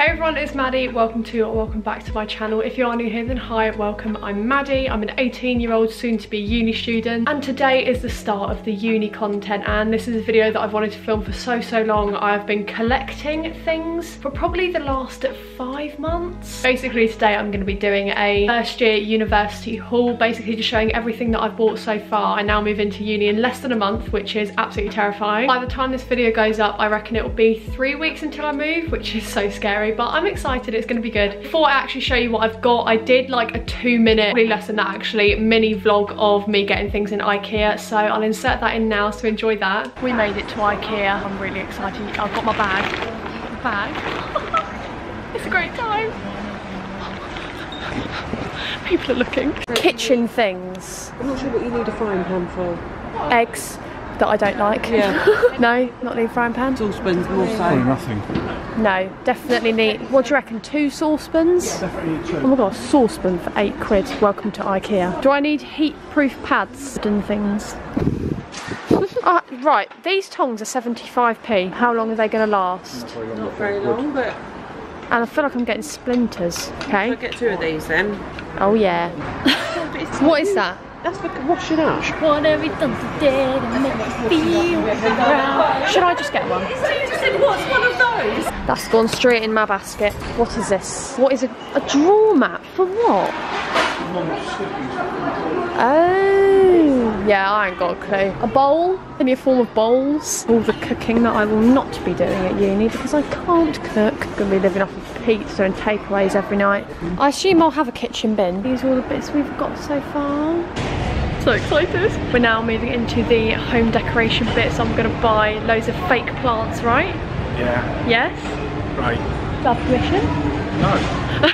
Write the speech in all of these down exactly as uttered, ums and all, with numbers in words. Hey everyone, it's Maddie. Welcome to or welcome back to my channel. If you are new here, then hi, welcome. I'm Maddie. I'm an eighteen year old soon to be uni student, and today is the start of the uni content, and this is a video that I've wanted to film for so so long. I've been collecting things for probably the last five months. Basically today I'm going to be doing a first year university haul, basically just showing everything that I've bought so far. I now move into uni in less than a month, which is absolutely terrifying. By the time this video goes up, I reckon it will be three weeks until I move, which is so scary. But I'm excited, it's gonna be good. Before I actually show you what I've got, I did like a two minute, probably less than that actually, mini vlog of me getting things in IKEA. So I'll insert that in now, so enjoy that. We made it to IKEA. I'm really excited. I've got my bag. My bag. It's a great time. People are looking. Kitchen things. I'm not sure what you need a frying pan for. Eggs. That I don't like. Yeah. No, not need frying pan. Saucepans more so. Probably nothing. No, definitely need, what do you reckon, two saucepans? Yeah, definitely two. Oh my god, a saucepan for eight quid. Welcome to IKEA. Do I need heat-proof pads and things? uh, right, these tongs are seventy-five p. How long are they going to last? Not very long, not very long but... And I feel like I'm getting splinters. Okay. I'll get two of these then. Oh yeah. What is that? That's for washing up. What have we done today to make me feel around? Should I just get one? You said, what's one of those? That's gone straight in my basket. What is this? What is a, a drawer mat? For what? Oh, yeah, I ain't got a clue. A bowl? Any form of bowls? All the cooking that I will not be doing at uni because I can't cook. I'm gonna be living off of pizza and takeaways every night. I assume I'll have a kitchen bin. These are all the bits we've got so far. So excited. We're now moving into the home decoration bit, so I'm going to buy loads of fake plants, right? Yeah. Yes? Right. Do I have permission? No.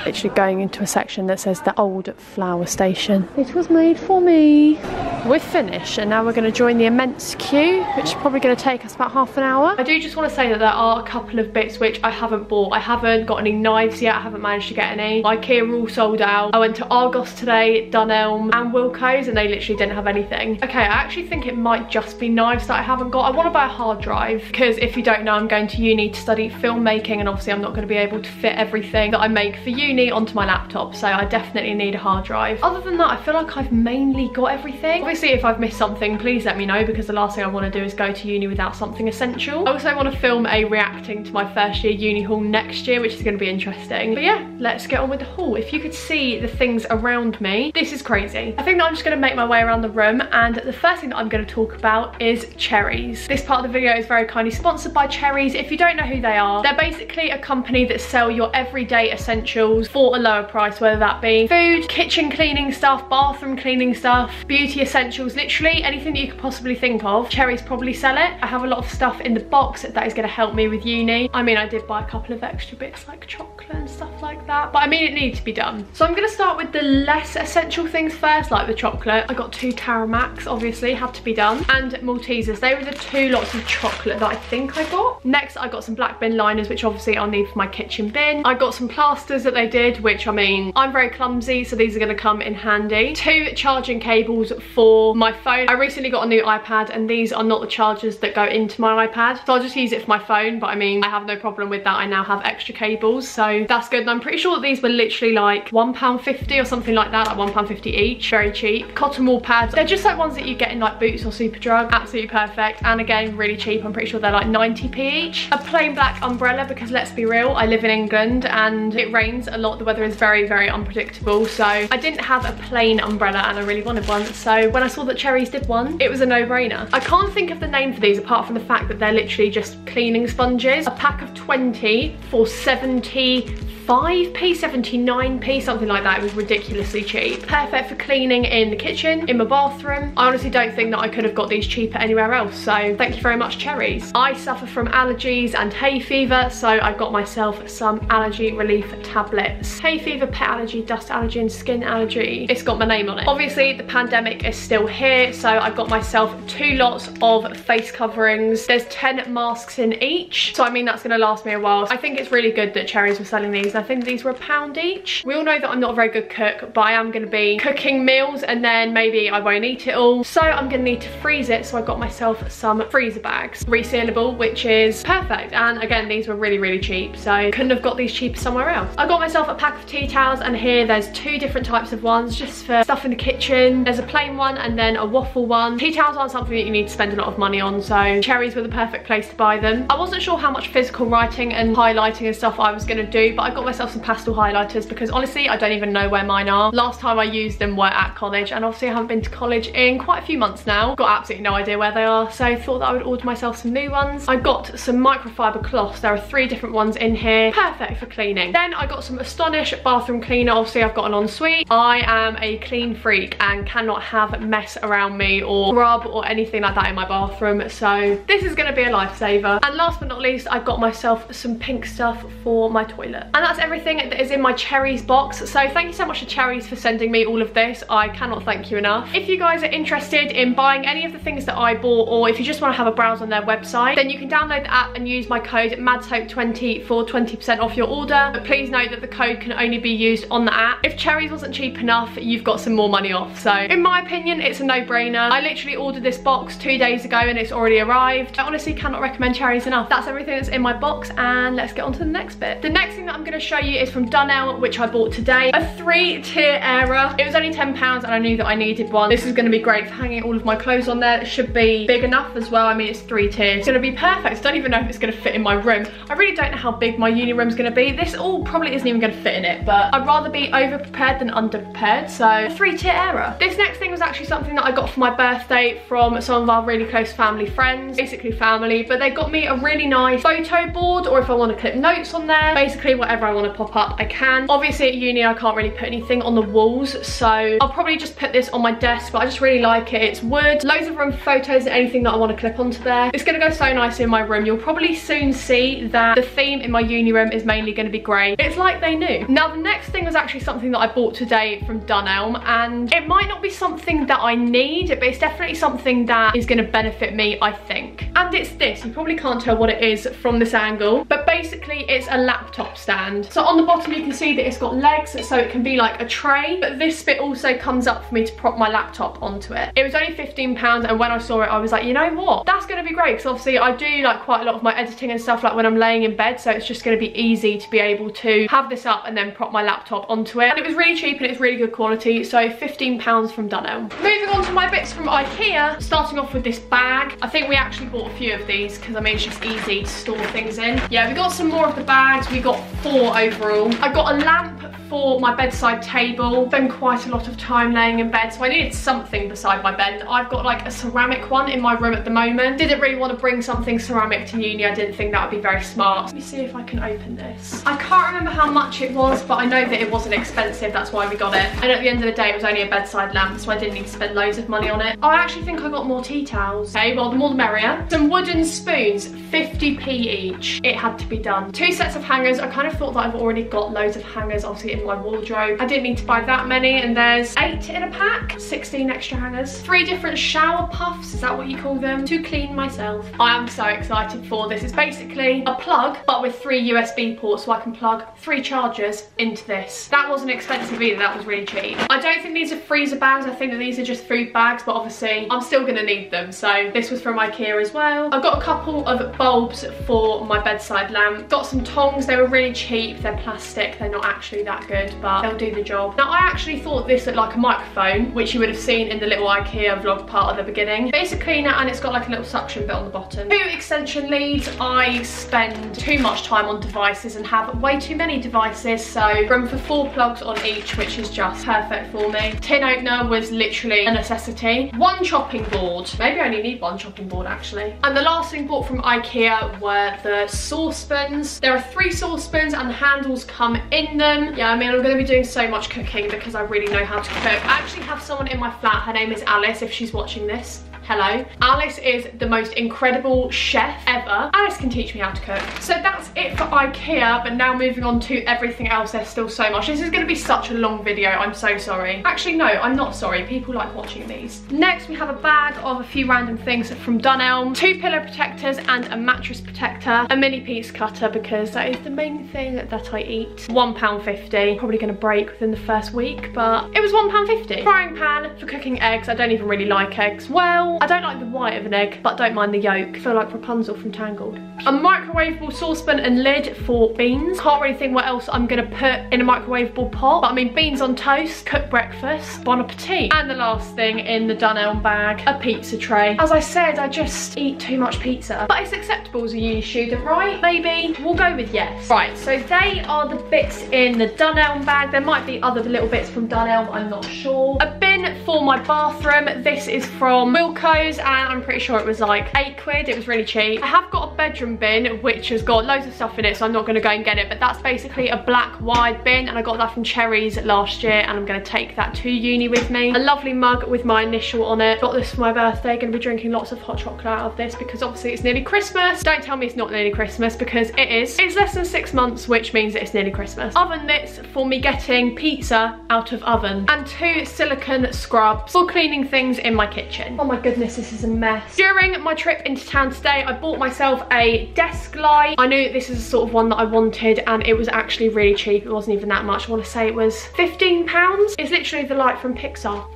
Literally going into a section that says the old flower station. It was made for me. We're finished and now we're going to join the immense queue, which is probably going to take us about half an hour. I do just want to say that there are a couple of bits which I haven't bought. I haven't got any knives yet. I haven't managed to get any. IKEA are all sold out. I went to Argos today, Dunelm and Wilko's, and they literally didn't have anything. Okay, I actually think it might just be knives that I haven't got. I want to buy a hard drive because if you don't know, I'm going to uni to study filmmaking, and obviously I'm not going to be able to fit everything that I make for uni onto my laptop, so I definitely need a hard drive. Other than that, I feel like I've mainly got everything. Obviously if I've missed something, please let me know, because the last thing I want to do is go to uni without something essential. I also want to film a reacting to my first year uni haul next year, which is going to be interesting. But yeah, let's get on with the haul. If you could see the things around me, this is crazy. I think that I'm just going to make my way around the room, and the first thing that I'm going to talk about is Cherryz. This part of the video is very kindly sponsored by Cherryz. If you don't know who they are, they're basically a company that sell your everyday essentials for a lower price, whether that be food, kitchen cleaning stuff, bathroom cleaning stuff, beauty essentials, literally anything that you could possibly think of. Cherryz probably sell it. I have a lot of stuff in the box that is going to help me with uni. I mean, I did buy a couple of extra bits like chocolate and stuff like that, but I mean, it needs to be done. So I'm going to start with the less essential things first, like the chocolate. I got two Taramacs, obviously, had to be done, and Maltesers. They were the two lots of chocolate that I think I got. Next, I got some black bin liners, which obviously I'll need for my kitchen bin. I got some plasters that they did, which I mean, I'm very clumsy, so these are going to come in handy. Two charging cables for my phone. I recently got a new iPad, and these are not the chargers that go into my iPad, so I'll just use it for my phone, but I mean, I have no problem with that. I now have extra cables, so that's good. And I'm pretty sure that these were literally like one pound fifty or something like that, like one pound fifty each. Very cheap. Cotton wool pads. They're just like ones that you get in like Boots or Super Drug. Absolutely perfect, and again, really cheap. I'm pretty sure they're like ninety p each. A plain black umbrella, because let's be real, I live in England and it rains a lot. The weather is very, very unpredictable, so I didn't have a plain umbrella and I really wanted one, so when I saw that Cherryz did one, it was a no-brainer. I can't think of the name for these apart from the fact that they're literally just cleaning sponges. A pack of twenty for seventy-five p, seventy-nine p, something like that. It was ridiculously cheap. Perfect for cleaning in the kitchen, in my bathroom. I honestly don't think that I could have got these cheaper anywhere else, so thank you very much, Cherryz. I suffer from allergies and hay fever, so I got myself some allergy relief tablets. Hay fever, pet allergy, dust allergy and skin allergy. It's got my name on it. Obviously the pandemic is still here, so I got myself two lots of face coverings. There's ten masks in each, so I mean that's going to last me a while. I think it's really good that Cherryz were selling these. I think these were a pound each. We all know that I'm not a very good cook, but I am going to be cooking meals and then maybe I won't eat it all. So I'm going to need to freeze it. So I got myself some freezer bags, resealable, which is perfect. And again, these were really, really cheap. So couldn't have got these cheaper somewhere else. I got myself a pack of tea towels, and here there's two different types of ones just for stuff in the kitchen. There's a plain one and then a waffle one. Tea towels aren't something that you need to spend a lot of money on. So Cherryz were the perfect place to buy them. I wasn't sure how much physical writing and highlighting and stuff I was going to do, but I got myself some pastel highlighters because honestly, I don't even know where mine are. Last time I used them were at college, and obviously I haven't been to college in quite a few months now. Got absolutely no idea where they are, so I thought that I would order myself some new ones. I got some microfiber cloths. There are three different ones in here. Perfect for cleaning. Then I got some Astonish bathroom cleaner. Obviously, I've got an ensuite. I am a clean freak and cannot have mess around me or grub or anything like that in my bathroom, so this is going to be a lifesaver. And last but not least, I got myself some pink stuff for my toilet. And that's everything that is in my Cherryz box. So thank you so much to Cherryz for sending me all of this. I cannot thank you enough. If you guys are interested in buying any of the things that I bought, or if you just want to have a browse on their website, then you can download the app and use my code Mads Hope twenty for twenty percent off your order. But please note that the code can only be used on the app. If Cherryz wasn't cheap enough, you've got some more money off. So in my opinion, it's a no-brainer. I literally ordered this box two days ago and it's already arrived. I honestly cannot recommend Cherryz enough. That's everything that's in my box, and let's get on to the next bit. The next thing that I'm going to show you is from Dunelm, which I bought today. A three-tier era. It was only ten pounds and I knew that I needed one. This is going to be great for hanging all of my clothes on there. It should be big enough as well. I mean, it's three tiers. It's going to be perfect. I don't even know if it's going to fit in my room. I really don't know how big my uni room's going to be. This all probably isn't even going to fit in it, but I'd rather be over-prepared than under-prepared, so three-tier era. This next thing was actually something that I got for my birthday from some of our really close family friends, basically family, but they got me a really nice photo board, or if I want to clip notes on there, basically whatever I want to pop up, I can. Obviously at uni, I can't really put anything on the walls, so I'll probably just put this on my desk, but I just really like it. It's wood, loads of room for photos and anything that I want to clip onto there. It's going to go so nice in my room. You'll probably soon see that the theme in my uni room is mainly going to be grey. It's like they knew. Now the next thing was actually something that I bought today from Dunelm, and it might not be something that I need, but it's definitely something that is going to benefit me, I think. And it's this. You probably can't tell what it is from this angle, but basically it's a laptop stand. So on the bottom you can see that it's got legs, so it can be like a tray, but this bit also comes up for me to prop my laptop onto it. It was only fifteen pounds, and when I saw it I was like, you know what, that's going to be great, because obviously I do like quite a lot of my editing and stuff like when I'm laying in bed, so it's just going to be easy to be able to have this up and then prop my laptop onto it. And it was really cheap and it's really good quality, so fifteen pounds from Dunelm. Moving on to my bits from IKEA, starting off with this bag. I think we actually bought a few of these because I mean it's just easy to store things in. Yeah, we got some more of the bags. We got four overall. I got a lamp for my bedside table. Spend quite a lot of time laying in bed, so I needed something beside my bed. I've got like a ceramic one in my room at the moment. Didn't really want to bring something ceramic to uni. I didn't think that would be very smart. Let me see if I can open this. I can't remember how much it was, but I know that it wasn't expensive. That's why we got it. And at the end of the day, it was only a bedside lamp, so I didn't need to spend loads of money on it. I actually think I got more tea towels. Okay, well, the more the merrier. Some wooden spoons, fifty p each. It had to be done. Two sets of hangers. I kind of thought that I've already got loads of hangers, obviously, in my wardrobe. I didn't need to buy that many, and there's eight in a pack. sixteen extra hangers. Three different shower puffs, is that what you call them? To clean myself. I am so excited for this. It's basically a plug, but with three U S B ports, so I can plug three chargers into this. That wasn't expensive either, that was really cheap. I don't think these are freezer bags, I think that these are just food bags, but obviously I'm still gonna need them, so this was from IKEA as well. I've got a couple of bulbs for my bedside lamp. Got some tongs, they were really cheap, they're plastic, they're not actually that good, but they'll do the job. Now I actually thought this looked like a microphone, which you would have seen in the little IKEA vlog part at the beginning. Basic cleaner, and it's got like a little suction bit on the bottom. Two extension leads. I spend too much time on devices and have way too many devices, so room for four plugs on each, which is just perfect for me. Tin opener was literally a necessity. One chopping board. Maybe I only need one chopping board actually. And the last thing bought from IKEA were the saucepans. There are three saucepans and the handles come in them. Yeah, I mean, I'm going to be doing so much cooking because I really know how to cook. I actually have someone in my flat. Her name is Alice, if she's watching this. hello. Alice is the most incredible chef ever. Alice can teach me how to cook. So that's it for IKEA, but now moving on to everything else. There's still so much. This is going to be such a long video, I'm so sorry. Actually, no, I'm not sorry. People like watching these. Next, we have a bag of a few random things from Dunelm, two pillow protectors and a mattress protector, a mini piece cutter because that is the main thing that I eat. one pound fifty, probably going to break within the first week, but it was one pound fifty. Frying pan for cooking eggs. I don't even really like eggs. Well, I don't like the white of an egg, but don't mind the yolk. I feel like Rapunzel from Tangled. A microwavable saucepan and lid for beans. Can't really think what else I'm going to put in a microwavable pot, but I mean beans on toast, cooked breakfast, bon appetit. And the last thing in the Dunelm bag, a pizza tray. As I said, I just eat too much pizza, but it's acceptable as a uni student, right? Maybe. We'll go with yes. Right, so they are the bits in the Dunelm bag. There might be other little bits from Dunelm, I'm not sure. A bin for my bathroom. This is from Wilko's and I'm pretty sure it was like eight quid. It was really cheap. I have got a bedroom bin which has got loads of stuff in it, so I'm not gonna go and get it, but that's basically a black wide bin and I got that from Cherryz last year and I'm gonna take that to uni with me. A lovely mug with my initial on it. Got this for my birthday. Gonna be drinking lots of hot chocolate out of this because obviously it's nearly Christmas. Don't tell me it's not nearly Christmas because it is. It's less than six months, which means that it's nearly Christmas. Oven mitts for me getting pizza out of oven and two silicone scrubs for cleaning things in my kitchen. Oh my goodness, this is a mess. During my trip into town today, I bought myself a desk light. I knew this is the sort of one that I wanted and it was actually really cheap. It wasn't even that much. I want to say it was fifteen pounds. It's literally the light from Pixar.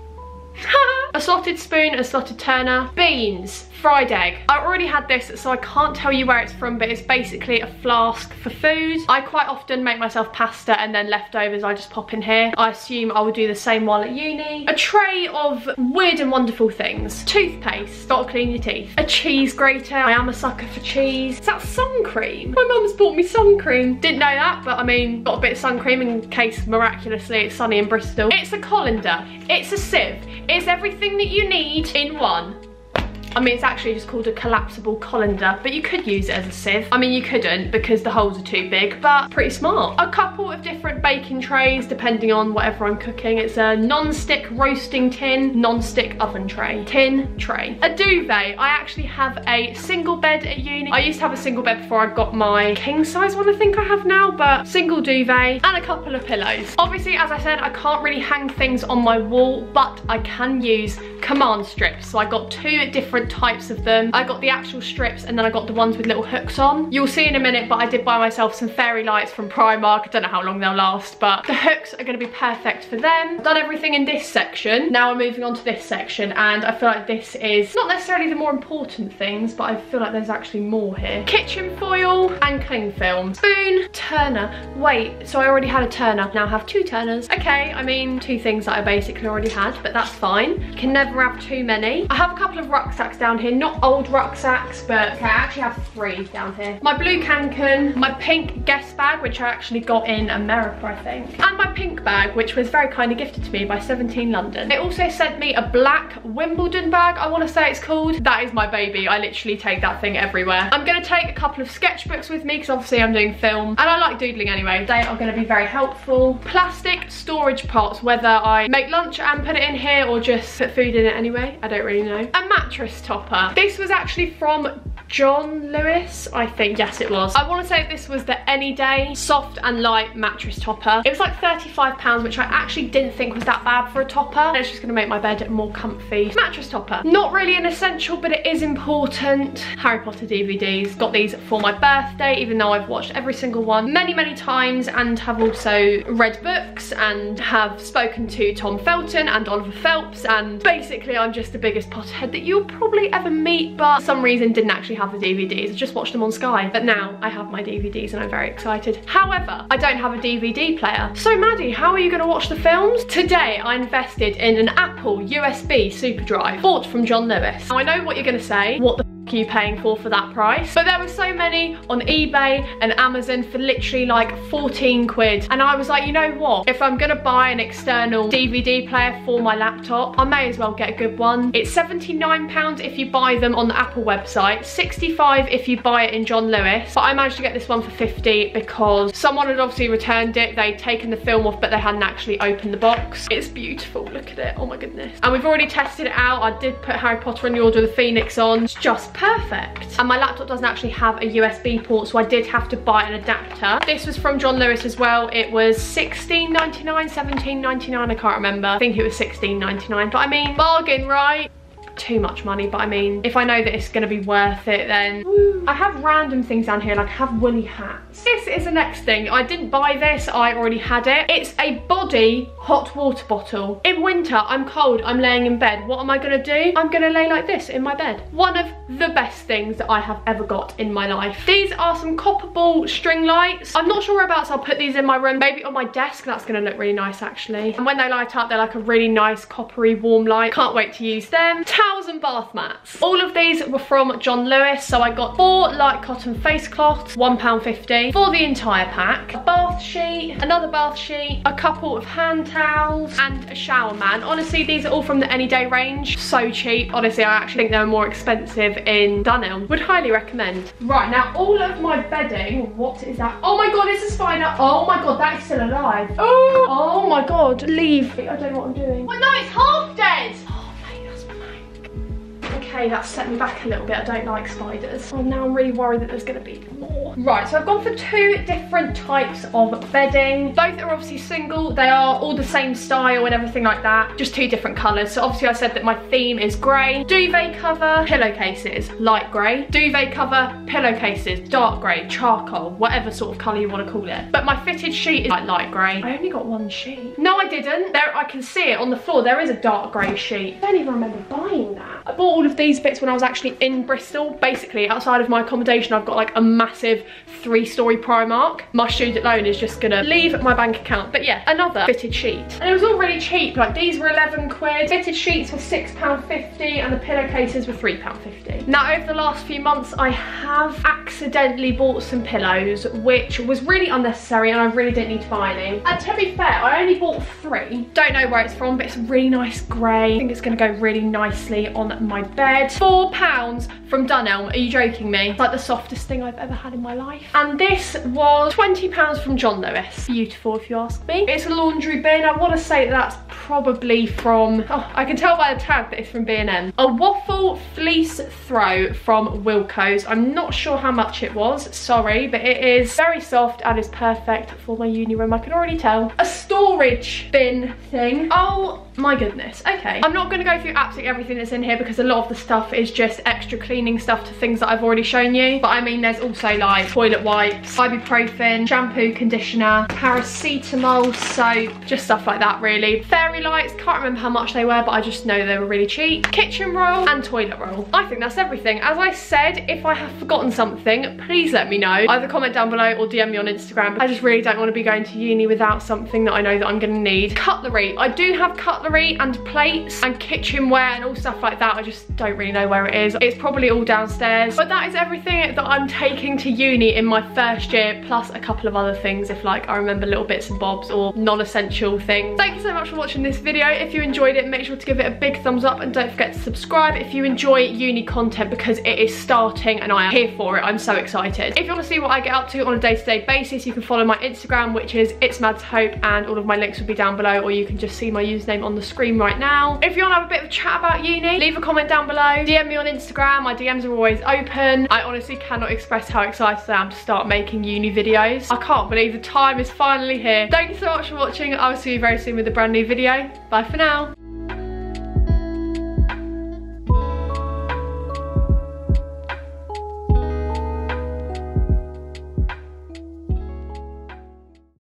A slotted spoon, a slotted turner, beans, fried egg. I already had this, so I can't tell you where it's from, but it's basically a flask for food. I quite often make myself pasta and then leftovers I just pop in here. I assume I will do the same while at uni. A tray of weird and wonderful things. Toothpaste, gotta clean your teeth. A cheese grater, I am a sucker for cheese. Is that sun cream? My mum's bought me sun cream. Didn't know that, but I mean, got a bit of sun cream in case miraculously it's sunny in Bristol. It's a colander, it's a sieve, it's everything that you need in one. I mean, it's actually just called a collapsible colander, but you could use it as a sieve. I mean, you couldn't because the holes are too big, but pretty smart. A couple of different baking trays, depending on whatever I'm cooking. It's a non-stick roasting tin, non-stick oven tray, tin tray. A duvet. I actually have a single bed at uni. I used to have a single bed before I got my king size one, I think I have now, but single duvet and a couple of pillows. Obviously, as I said, I can't really hang things on my wall, but I can use command strips. So I got two different types of them. I got the actual strips and then I got the ones with little hooks on. You'll see in a minute, but I did buy myself some fairy lights from Primark. I don't know how long they'll last, but the hooks are going to be perfect for them. Done everything in this section. Now I'm moving on to this section and I feel like this is not necessarily the more important things, but I feel like there's actually more here. Kitchen foil and cling film. Spoon, turner. Wait, so I already had a turner. Now I have two turners. Okay, I mean two things that I basically already had, but that's fine. You can never have too many. I have a couple of rucksacks down here, not old rucksacks, but okay, I actually have three down here. My blue Kanken, my pink guest bag, which I actually got in America, I think, and my pink bag, which was very kindly gifted to me by seventeen London. They also sent me a black Wimbledon bag, I want to say it's called. That is my baby. I literally take that thing everywhere. I'm going to take a couple of sketchbooks with me because obviously I'm doing film and I like doodling anyway. They are going to be very helpful. Plastic storage pots, whether I make lunch and put it in here or just put food in it anyway, I don't really know. A mattress topper. This was actually from John Lewis, I think. Yes, it was. I want to say this was the Any Day soft and light mattress topper. It was like thirty-five pounds, which I actually didn't think was that bad for a topper. And it's just going to make my bed more comfy. Mattress topper. Not really an essential, but it is important. Harry Potter D V Ds. Got these for my birthday, even though I've watched every single one many, many times and have also read books and have spoken to Tom Felton and Oliver Phelps. And basically, I'm just the biggest Potterhead that you'll probably ever meet, but for some reason didn't actually have the D V Ds. I just watched them on Sky, but now I have my D V Ds and I'm very excited. However, I don't have a D V D player. So Maddie, how are you going to watch the films? Today I invested in an Apple U S B SuperDrive bought from John Lewis. Now I know what you're going to say. What the are you paying for for that price? But there were so many on eBay and Amazon for literally like fourteen quid. And I was like, you know what? If I'm gonna buy an external D V D player for my laptop, I may as well get a good one. It's seventy-nine pounds if you buy them on the Apple website, sixty-five if you buy it in John Lewis. But I managed to get this one for fifty because someone had obviously returned it. They'd taken the film off, but they hadn't actually opened the box. It's beautiful, look at it, oh my goodness. And we've already tested it out. I did put Harry Potter and the Order of the Phoenix on. It's just perfect. And my laptop doesn't actually have a U S B port, so I did have to buy an adapter. This was from John Lewis as well. It was sixteen ninety-nine, seventeen ninety-nine, I can't remember. I think it was sixteen ninety-nine, but I mean, bargain, right? Too much money, but I mean, if I know that it's gonna be worth it, then woo. I have random things down here, like I have woolly hats. This is the next thing. I didn't buy this, I already had it. It's a body hot water bottle. In winter, I'm cold, I'm laying in bed. What am I gonna do? I'm gonna lay like this in my bed. One of the best things that I have ever got in my life. These are some copper ball string lights. I'm not sure whereabouts I'll put these in my room. Maybe on my desk, that's gonna look really nice actually. And when they light up, they're like a really nice coppery warm light. Can't wait to use them. And bath mats. All of these were from John Lewis, so I got four light cotton face cloths, one pound fifty for the entire pack. A bath sheet, another bath sheet, a couple of hand towels, and a shower man. Honestly, these are all from the Anyday range. So cheap. Honestly, I actually think they were more expensive in Dunelm. Would highly recommend. Right, now all of my bedding, what is that? Oh my god, it's a spider. Oh my god, that is still alive. Oh, oh my god, leave. I don't know what I'm doing. Well, no, it's half dead. Okay, that set me back a little bit. I don't like spiders. Oh, now I'm really worried that there's gonna be more. Right, so I've gone for two different types of bedding. Both are obviously single. They are all the same style and everything like that. Just two different colours. So obviously I said that my theme is grey. Duvet cover, pillowcases, light grey. Duvet cover, pillowcases, dark grey, charcoal, whatever sort of colour you want to call it. But my fitted sheet is like light grey. I only got one sheet. No, I didn't. There, I can see it on the floor. There is a dark grey sheet. I don't even remember buying that. I bought all of these bits when I was actually in Bristol. Basically, outside of my accommodation, I've got like a massive three-storey Primark. My student loan is just gonna leave my bank account. But yeah, another fitted sheet. And it was all really cheap. Like these were eleven quid. Fitted sheets were six pound fifty and the pillowcases were three pound fifty. Now, over the last few months, I have accidentally bought some pillows, which was really unnecessary and I really didn't need to buy any. And to be fair, I only bought three. Don't know where it's from, but it's a really nice grey. I think it's gonna go really nicely on my bed. Four pounds from Dunelm. Are you joking me? It's like the softest thing I've ever had in my life. And this was twenty pounds from John Lewis. Beautiful, if you ask me. It's a laundry bin. I want to say that's probably from, oh, I can tell by the tag that it's from B and M. A waffle fleece throw from Wilko's. I'm not sure how much it was, sorry, but it is very soft and is perfect for my uni room. I can already tell. A storage bin thing. Oh my goodness. Okay, I'm not going to go through absolutely everything that's in here because a lot of the stuff is just extra cleaning stuff to things that I've already shown you. But I mean, there's also like toilet wipes, ibuprofen, shampoo, conditioner, paracetamol, soap, just stuff like that really. Fairy lights, can't remember how much they were, but I just know they were really cheap. Kitchen roll and toilet roll. I think that's everything. As I said, if I have forgotten something, please let me know. Either comment down below or D M me on Instagram. I just really don't want to be going to uni without something that I know that I'm going to need. Cutlery. I do have cutlery and plates and kitchenware and all stuff like that. I just don't really know where it is. It's probably all downstairs. But that is everything that I'm taking to uni in my first year, plus a couple of other things if like I remember little bits and bobs or non-essential things. Thank you so much for watching this video. If you enjoyed it, make sure to give it a big thumbs up and don't forget to subscribe if you enjoy uni content because it is starting and I am here for it. I'm so excited. If you want to see what I get up to on a day-to-day basis, you can follow my Instagram, which is it's Mads Hope, and all of my links will be down below, or you can just see my username on the screen right now. If you want to have a bit of a chat about uni, leave a comment down below. D M me on Instagram. My D Ms are always open. I honestly cannot express how excited I am to start making uni videos. I can't believe the time is finally here. Thank you so much for watching. I will see you very soon with a brand new video. Bye for now.